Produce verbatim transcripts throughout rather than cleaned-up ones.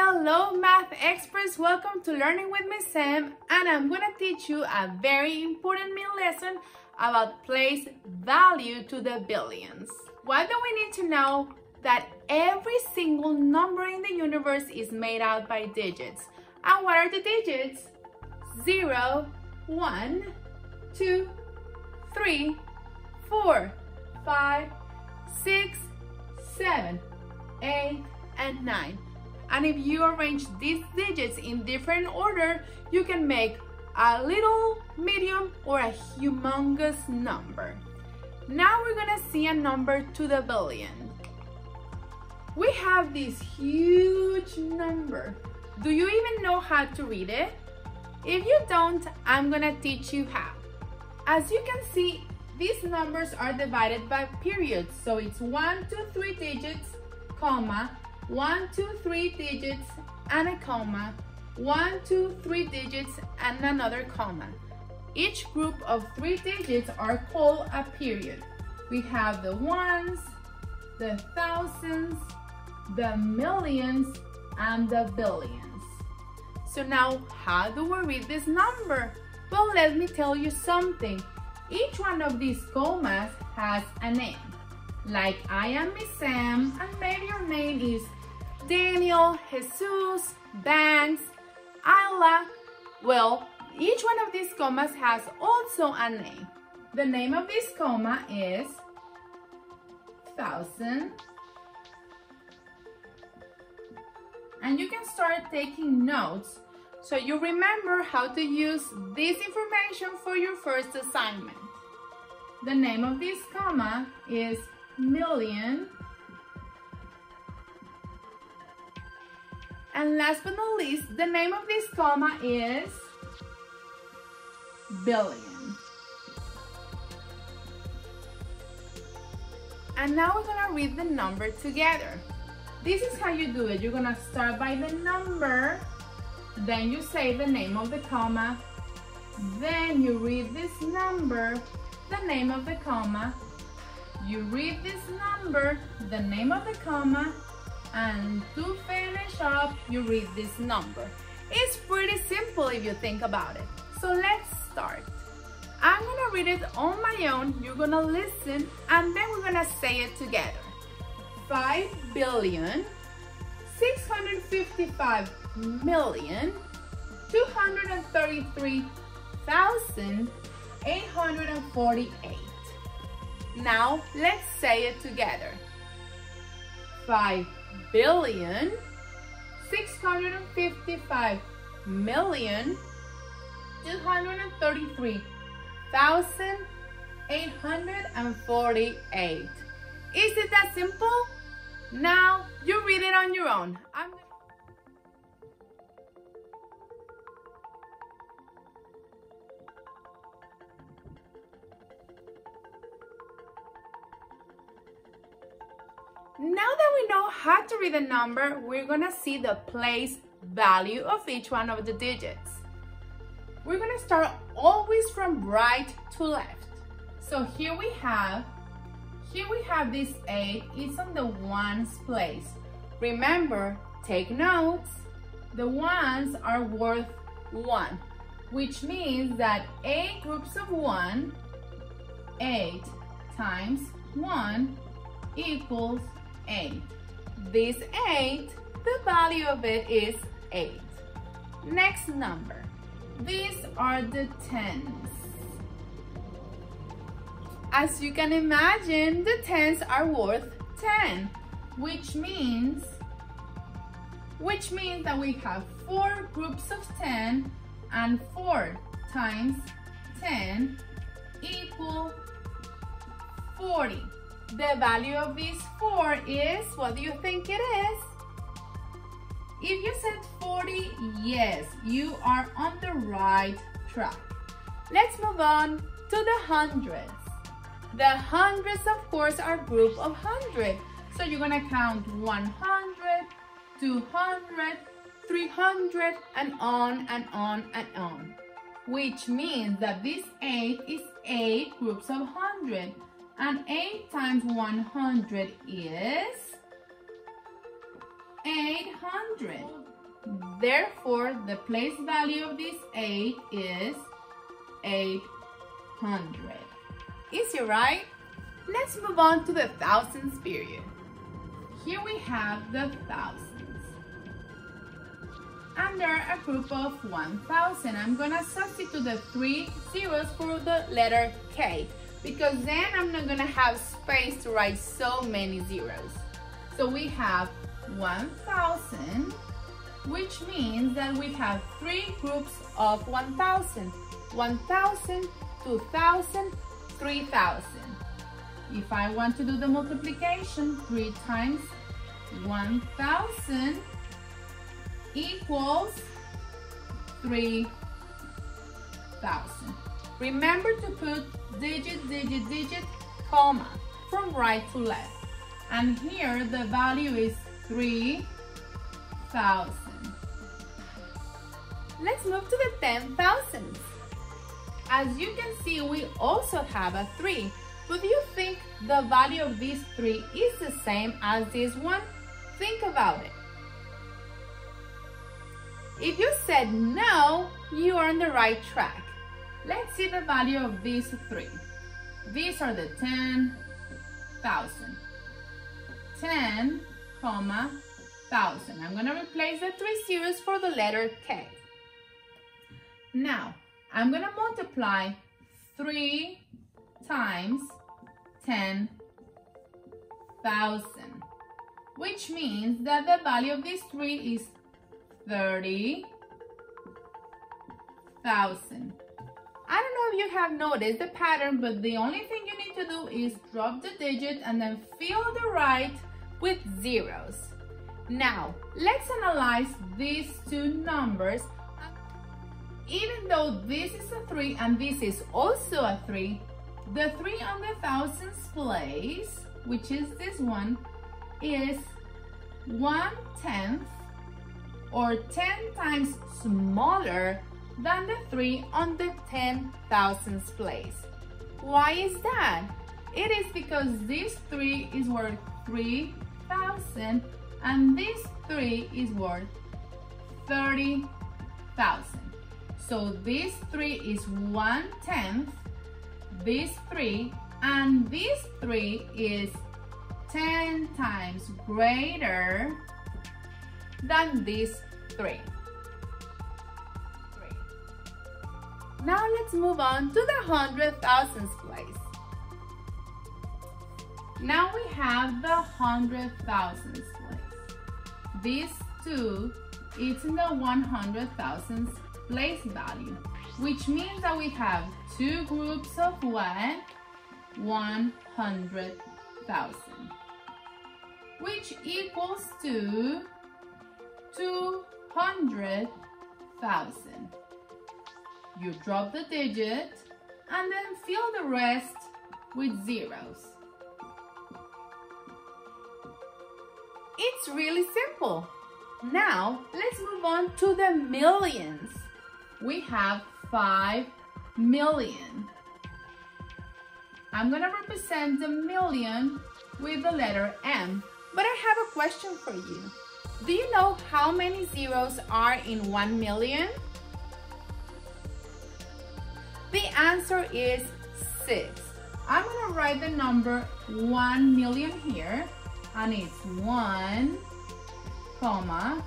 Hello math experts, welcome to Learning with Miss Sam, and I'm going to teach you a very important math lesson about place value to the billions. What do we need to know? That every single number in the universe is made out by digits. And what are the digits? zero, one, two, three, four, five, six, seven, eight, and nine. And if you arrange these digits in different order, you can make a little, medium, or a humongous number. Now we're gonna see a number to the billion. We have this huge number. Do you even know how to read it? If you don't, I'm gonna teach you how. As you can see, these numbers are divided by periods. So it's one, two, three digits, comma, one, two, three digits, and a comma, one, two, three digits, and another comma. Each group of three digits are called a period. We have the ones, the thousands, the millions, and the billions. So now, how do we read this number? Well, let me tell you something. Each one of these commas has a name. Like, I am Miss Sam, and maybe your name is Daniel, Jesus, Banks, Ayla. Well, each one of these commas has also a name. The name of this comma is thousand. And you can start taking notes so you remember how to use this information for your first assignment. The name of this comma is million. And last but not least, the name of this comma is billion. And now we're gonna read the number together. This is how you do it. You're gonna start by the number, then you say the name of the comma, then you read this number, the name of the comma, you read this number, the name of the comma, and to finish up, you read this number. It's pretty simple if you think about it. So let's start. I'm gonna read it on my own, you're gonna listen, and then we're gonna say it together. five billion, six hundred fifty-five million, two hundred thirty-three thousand, eight hundred forty-eight. Now let's say it together. five billion, six hundred fifty-five million, two hundred thirty-three thousand, eight hundred forty-eight. Is it that simple? Now you read it on your own. I'm Now that we know how to read a number, we're gonna see the place value of each one of the digits. We're gonna start always from right to left. So here we have, here we have this eight, it's on the ones place. Remember, take notes, the ones are worth one, which means that eight groups of one, eight times one equals eight. This eight, the value of it is eight. Next number. These are the tens. As you can imagine, the tens are worth ten, which means which means that we have four groups of ten, and four times ten equal forty. The value of these four is, what do you think it is? If you said forty, yes, you are on the right track. Let's move on to the hundreds. The hundreds, of course, are group of hundred. So you're gonna count one hundred, two hundred, three hundred, and on and on and on. Which means that this eight is eight groups of hundred. And eight times one hundred is eight hundred. Therefore, the place value of this eight is eight hundred. Easy, right? Let's move on to the thousands period. Here we have the thousands. Under a group of one thousand, I'm going to substitute the three zeros for the letter K, because then I'm not going to have space to write so many zeros. So we have one thousand, which means that we have three groups of one thousand. one thousand, two thousand, three thousand. If I want to do the multiplication, three times one thousand equals three thousand. Remember to put digit, digit, digit, comma, from right to left. And here the value is three thousand. Let's move to the ten thousands. As you can see, we also have a three. But do you think the value of this three is the same as this one? Think about it. If you said no, you are on the right track. Let's see the value of these three. These are the ten thousand. ten, comma, thousand. I'm going to replace the three zeros for the letter K. Now, I'm going to multiply three times ten thousand, which means that the value of this three is thirty thousand. I don't know if you have noticed the pattern, but the only thing you need to do is drop the digit and then fill the right with zeros. Now, let's analyze these two numbers. Even though this is a three and this is also a three, the three on the thousands place, which is this one, is one tenth, or ten times smaller than the three on the ten thousands place. Why is that? It is because this three is worth three thousand and this three is worth thirty thousand. So this three is one tenth, this three, and this three is ten times greater than this three. Now let's move on to the hundred thousands place. Now we have the hundred thousands place. This two is in the one hundred thousands place value, which means that we have two groups of what? one hundred thousand, which equals to two hundred thousand. You drop the digit and then fill the rest with zeros. It's really simple. Now let's move on to the millions. We have five million. I'm going to represent the million with the letter M, but I have a question for you. Do you know how many zeros are in one million? The answer is six. I'm going to write the number one million here, and it's one, comma,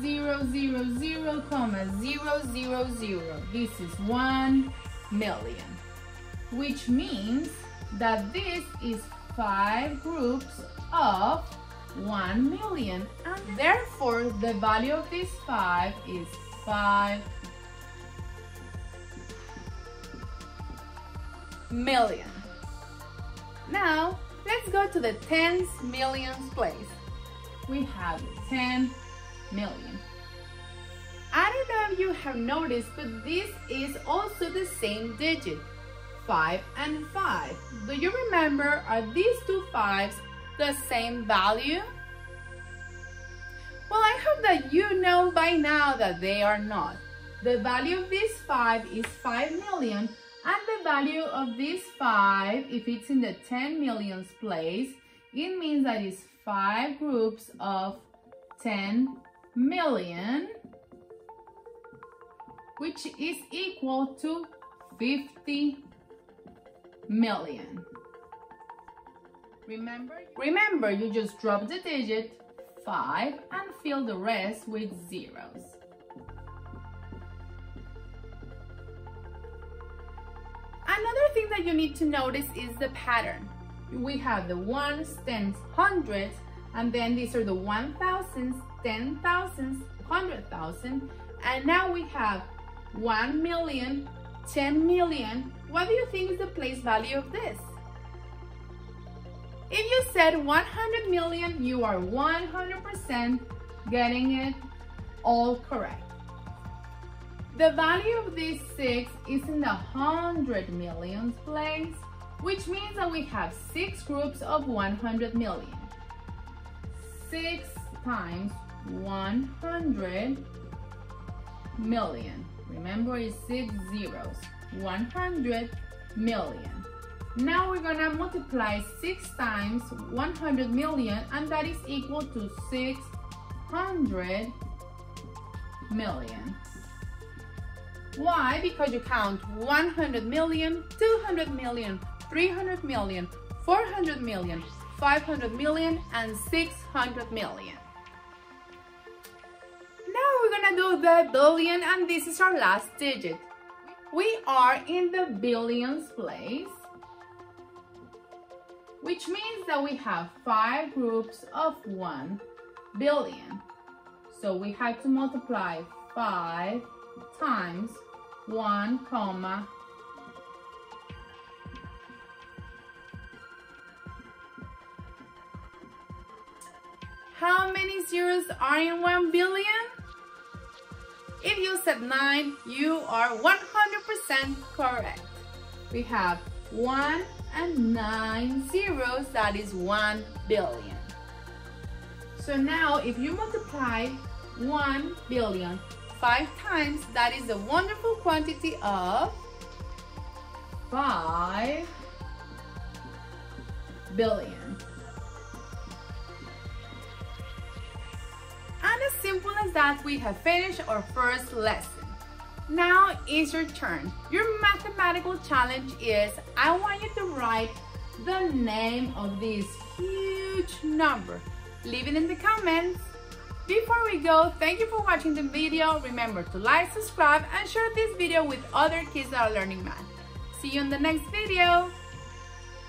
zero, zero, zero, comma, zero, zero, zero. This is one million, which means that this is five groups of one million, and therefore the value of this five is five million. Now, let's go to the tens millions place. We have ten million. I don't know if you have noticed, but this is also the same digit, five and five. Do you remember, are these two fives the same value? Well, I hope that you know by now that they are not. The value of this five is five million, and the value of this five, if it's in the ten millions place, It means that it's five groups of ten million, which is equal to fifty million. Remember, remember, you just drop the digit five and fill the rest with zeros. Another thing that you need to notice is the pattern. We have the ones, tens, hundreds, and then these are the one thousands, ten thousands, hundred thousand, and now we have one million, ten million. What do you think is the place value of this? If you said one hundred million, you are one hundred percent getting it all correct. The value of this six is in the hundred millions place, which means that we have six groups of one hundred million. six times one hundred million. Remember, it's six zeros. one hundred million. Now we're gonna multiply six times one hundred million, and that is equal to six hundred million. Why? Because you count one hundred million, two hundred million, three hundred million, four hundred million, five hundred million, and six hundred million. Now we're gonna do the billion, and this is our last digit. We are in the billions place, which means that we have five groups of one billion. So we have to multiply five times one comma. How many zeros are in one billion? If you said nine, you are one hundred percent correct. We have one and nine zeros, that is one billion. So now if you multiply one billion five times, that is the wonderful quantity of five billion. And as simple as that, we have finished our first lesson. Now is your turn. Your mathematical challenge is, I want you to write the name of this huge number. Leave it in the comments. Before we go, thank you for watching the video. Remember to like, subscribe, and share this video with other kids that are learning math. See you in the next video.